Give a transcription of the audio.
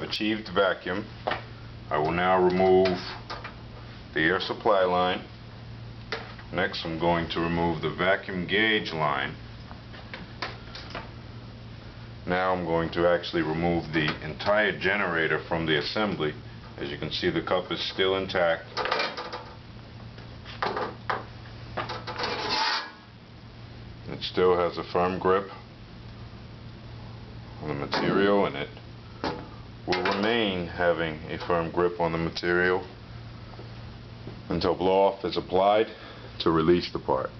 have achieved vacuum. I will now remove the air supply line. Next, I'm going to remove the vacuum gauge line. Now I'm going to actually remove the entire generator from the assembly. As you can see, the cup is still intact. It still has a firm grip on the material, and it will remain having a firm grip on the material until blow-off is applied to release the part.